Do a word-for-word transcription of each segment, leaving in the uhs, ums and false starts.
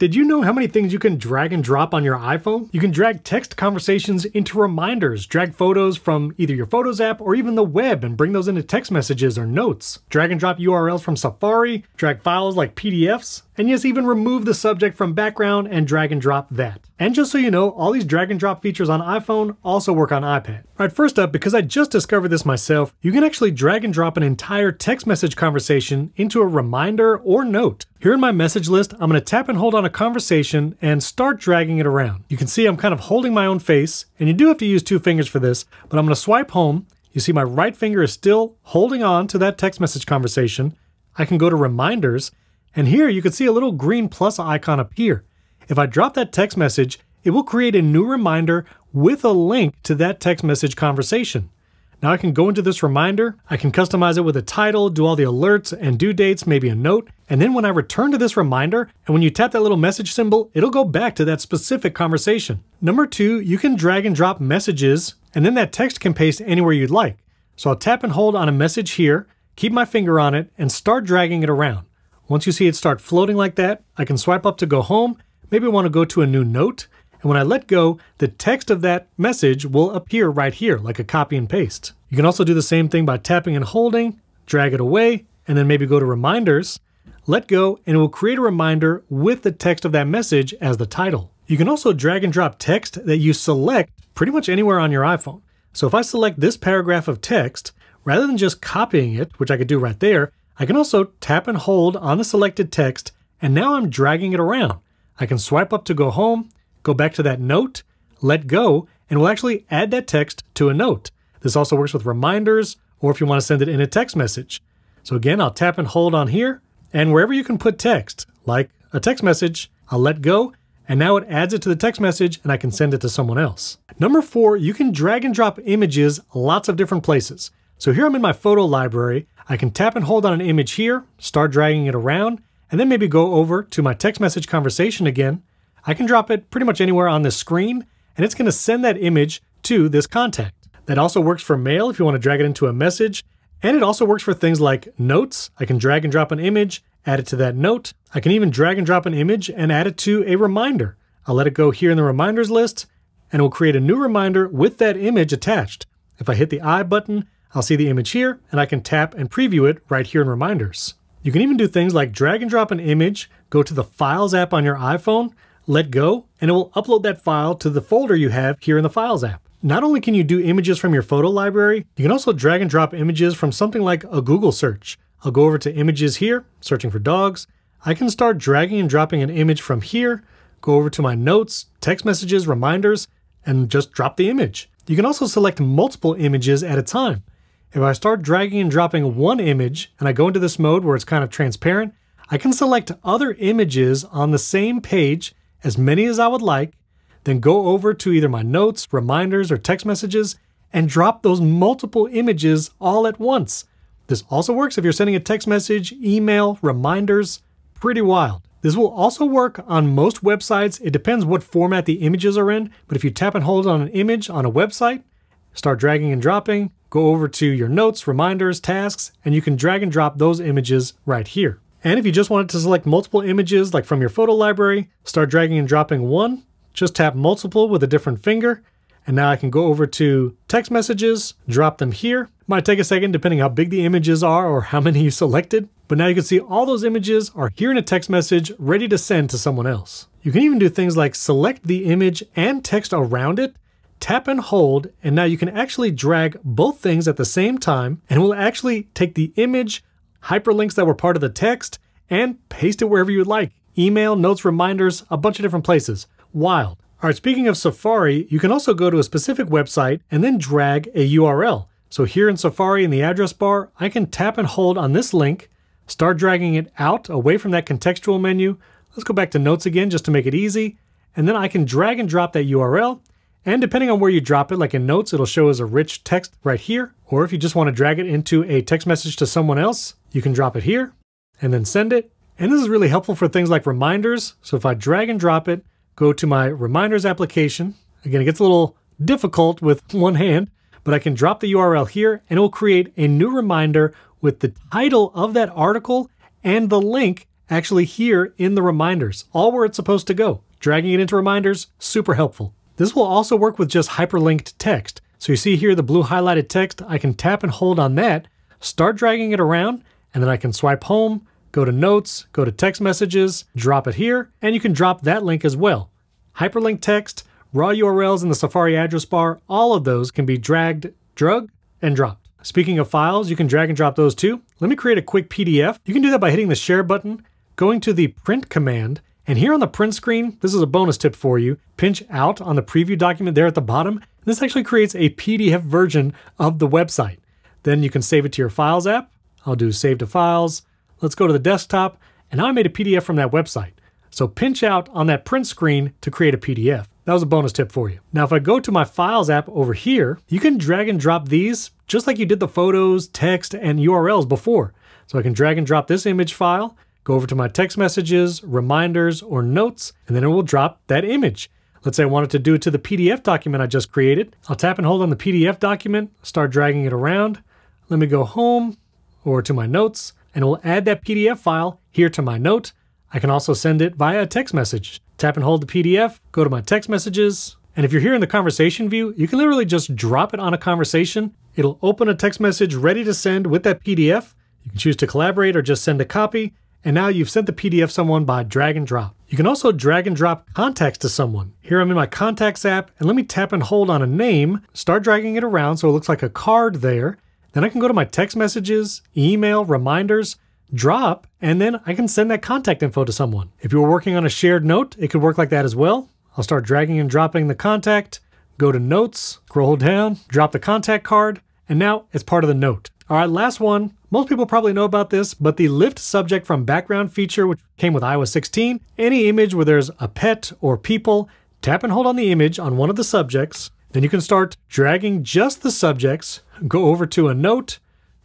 Did you know how many things you can drag and drop on your iPhone? You can drag text conversations into reminders, drag photos from either your Photos app or even the web and bring those into text messages or notes, drag and drop U R Ls from Safari, drag files like P D Fs, and yes, even remove the subject from background and drag and drop that. And just so you know, all these drag and drop features on iPhone also work on iPad. All right, first up, because I just discovered this myself, you can actually drag and drop an entire text message conversation into a reminder or note. Here in my message list, I'm gonna tap and hold on a conversation and start dragging it around. You can see I'm kind of holding my own face, and you do have to use two fingers for this, but I'm gonna swipe home. You see my right finger is still holding on to that text message conversation. I can go to reminders, and here you can see a little green plus icon appear. If I drop that text message, it will create a new reminder with a link to that text message conversation. Now I can go into this reminder, I can customize it with a title, do all the alerts and due dates, maybe a note, and then when I return to this reminder, and when you tap that little message symbol, it'll go back to that specific conversation. Number two, you can drag and drop messages, and then that text can paste anywhere you'd like. So I'll tap and hold on a message here, keep my finger on it, and start dragging it around. Once you see it start floating like that, I can swipe up to go home, maybe I want to go to a new note, and when I let go, the text of that message will appear right here, like a copy and paste. You can also do the same thing by tapping and holding, drag it away, and then maybe go to reminders, let go, and it will create a reminder with the text of that message as the title. You can also drag and drop text that you select pretty much anywhere on your iPhone. So if I select this paragraph of text, rather than just copying it, which I could do right there, I can also tap and hold on the selected text, and now I'm dragging it around. I can swipe up to go home, go back to that note, let go, and we'll actually add that text to a note. This also works with reminders, or if you want to send it in a text message. So again, I'll tap and hold on here, and wherever you can put text, like a text message, I'll let go, and now it adds it to the text message, and I can send it to someone else. Number four, you can drag and drop images lots of different places. So here I'm in my photo library, I can tap and hold on an image here, start dragging it around, and then maybe go over to my text message conversation again. I can drop it pretty much anywhere on this screen, and it's gonna send that image to this contact. That also works for mail if you wanna drag it into a message, and it also works for things like notes. I can drag and drop an image, add it to that note. I can even drag and drop an image and add it to a reminder. I'll let it go here in the reminders list, and it will create a new reminder with that image attached. If I hit the I button, I'll see the image here, and I can tap and preview it right here in reminders. You can even do things like drag and drop an image, go to the Files app on your iPhone, let go, and it will upload that file to the folder you have here in the Files app. Not only can you do images from your photo library, you can also drag and drop images from something like a Google search. I'll go over to images here, searching for dogs. I can start dragging and dropping an image from here, go over to my notes, text messages, reminders, and just drop the image. You can also select multiple images at a time. If I start dragging and dropping one image, and I go into this mode where it's kind of transparent, I can select other images on the same page, as many as I would like, then go over to either my notes, reminders, or text messages, and drop those multiple images all at once. This also works if you're sending a text message, email, reminders, pretty wild. This will also work on most websites. It depends what format the images are in, but if you tap and hold on an image on a website, start dragging and dropping, go over to your notes, reminders, tasks, and you can drag and drop those images right here. And if you just wanted to select multiple images, like from your photo library, start dragging and dropping one, just tap multiple with a different finger, and now I can go over to text messages, drop them here. Might take a second depending how big the images are or how many you selected, but now you can see all those images are here in a text message ready to send to someone else. You can even do things like select the image and text around it, tap and hold, and now you can actually drag both things at the same time, and we'll actually take the image, hyperlinks that were part of the text, and paste it wherever you'd like. Email, notes, reminders, a bunch of different places. Wild. All right, speaking of Safari, you can also go to a specific website and then drag a U R L. So here in Safari in the address bar, I can tap and hold on this link, start dragging it out away from that contextual menu. Let's go back to notes again just to make it easy. And then I can drag and drop that U R L. And depending on where you drop it, like in notes, it'll show as a rich text right here. Or if you just want to drag it into a text message to someone else, you can drop it here and then send it. And this is really helpful for things like reminders. So if I drag and drop it, go to my reminders application. Again, it gets a little difficult with one hand, but I can drop the U R L here and it will create a new reminder with the title of that article and the link actually here in the reminders, all where it's supposed to go. Dragging it into reminders, super helpful. This will also work with just hyperlinked text. So you see here the blue highlighted text, I can tap and hold on that, start dragging it around, and then I can swipe home, go to notes, go to text messages, drop it here, and you can drop that link as well. Hyperlinked text, raw U R Ls in the Safari address bar, all of those can be dragged, drug, and dropped. Speaking of files, you can drag and drop those too. Let me create a quick P D F. You can do that by hitting the share button, going to the print command, and here on the print screen, this is a bonus tip for you, pinch out on the preview document there at the bottom. This actually creates a P D F version of the website. Then you can save it to your Files app. I'll do Save to Files. Let's go to the desktop, and now I made a P D F from that website. So pinch out on that print screen to create a P D F. That was a bonus tip for you. Now, if I go to my Files app over here, you can drag and drop these just like you did the photos, text, and U R Ls before. So I can drag and drop this image file, go over to my text messages, reminders, or notes, and then it will drop that image. Let's say I wanted to do it to the P D F document I just created. I'll tap and hold on the P D F document, start dragging it around. Let me go home or to my notes, and it will add that P D F file here to my note. I can also send it via a text message. Tap and hold the P D F, go to my text messages, and if you're here in the conversation view, you can literally just drop it on a conversation. It'll open a text message ready to send with that P D F. You can choose to collaborate or just send a copy. And now you've sent the P D F someone by drag and drop. You can also drag and drop contacts to someone. Here I'm in my contacts app, and let me tap and hold on a name, start dragging it around so it looks like a card there. Then I can go to my text messages, email, reminders, drop, and then I can send that contact info to someone. If you were working on a shared note, it could work like that as well. I'll start dragging and dropping the contact, go to notes, scroll down, drop the contact card, and now it's part of the note. All right, last one. Most people probably know about this, but the lift subject from background feature, which came with i O S sixteen, any image where there's a pet or people, tap and hold on the image on one of the subjects. Then you can start dragging just the subjects, go over to a note,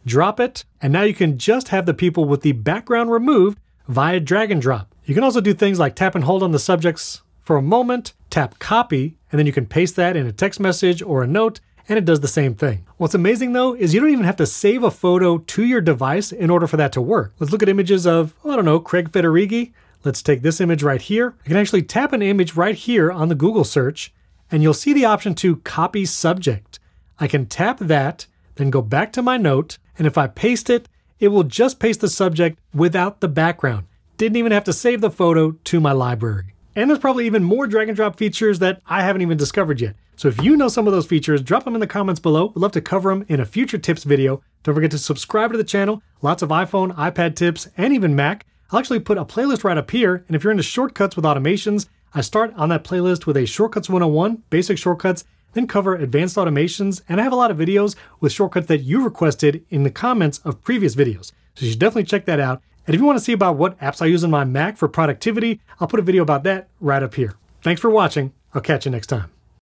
drop it, and now you can just have the people with the background removed via drag and drop. You can also do things like tap and hold on the subjects for a moment, tap copy, and then you can paste that in a text message or a note, and it does the same thing. What's amazing though, is you don't even have to save a photo to your device in order for that to work. Let's look at images of, oh, I don't know, Craig Federighi. Let's take this image right here. I can actually tap an image right here on the Google search, and you'll see the option to copy subject. I can tap that, then go back to my note, and if I paste it, it will just paste the subject without the background. Didn't even have to save the photo to my library. And there's probably even more drag and drop features that I haven't even discovered yet. So if you know some of those features, drop them in the comments below. We'd love to cover them in a future tips video. Don't forget to subscribe to the channel. Lots of iPhone, iPad tips, and even Mac. I'll actually put a playlist right up here. And if you're into shortcuts with automations, I start on that playlist with a Shortcuts one oh one, basic shortcuts, then cover advanced automations. And I have a lot of videos with shortcuts that you requested in the comments of previous videos. So you should definitely check that out. And if you want to see about what apps I use on my Mac for productivity, I'll put a video about that right up here. Thanks for watching. I'll catch you next time.